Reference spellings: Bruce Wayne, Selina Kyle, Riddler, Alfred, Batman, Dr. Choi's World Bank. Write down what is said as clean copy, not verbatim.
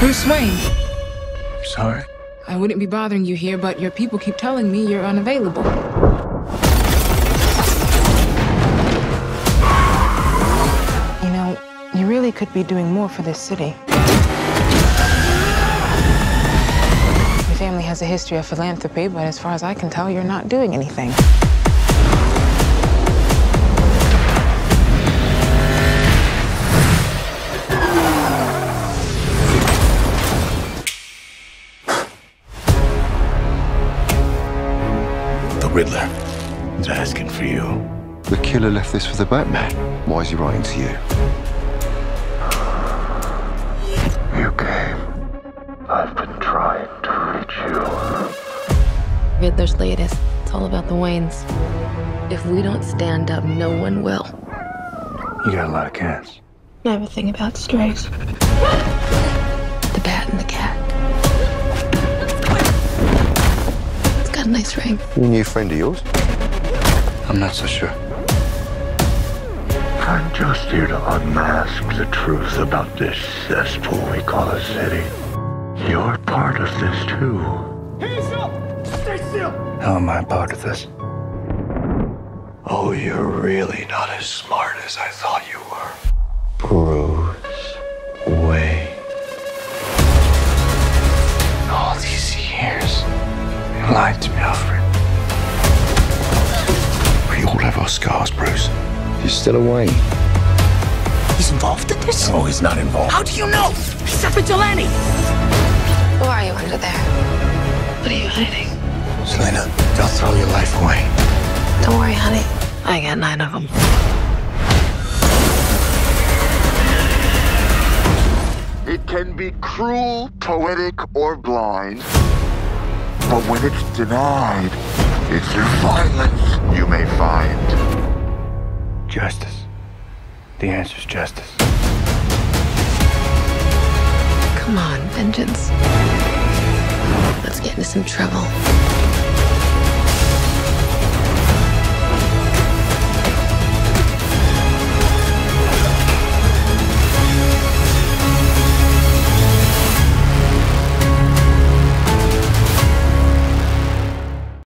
Bruce Wayne. I'm sorry. I wouldn't be bothering you here, but your people keep telling me you're unavailable. You know, you really could be doing more for this city. Your family has a history of philanthropy, but as far as I can tell, you're not doing anything. Riddler is asking for you. The killer left this for the Batman. Why is he writing to you? You came. I've been trying to reach you. Riddler's latest. It's all about the Waynes. If we don't stand up, no one will. You got a lot of cats. I have a thing about strays. The bat and the cat. A nice ring. New friend of yours? I'm not so sure. I'm just here to unmask the truth about this cesspool we call a city. You're part of this too. Hands up! Stay still! How am I part of this? Oh, you're really not as smart as I thought you were. Bruce Wayne. All these years. You lied to me, Alfred. We all have our scars, Bruce. He's still away. He's involved in this? No, he's not involved. How do you know? He's a vigilante! Who are you under there? What are you hiding? Selina, don't throw your life away. Don't worry, honey. I got 9 of them. It can be cruel, poetic, or blind. But when it's denied, it's through violence you may find justice. The answer's justice. Come on, vengeance. Let's get into some trouble.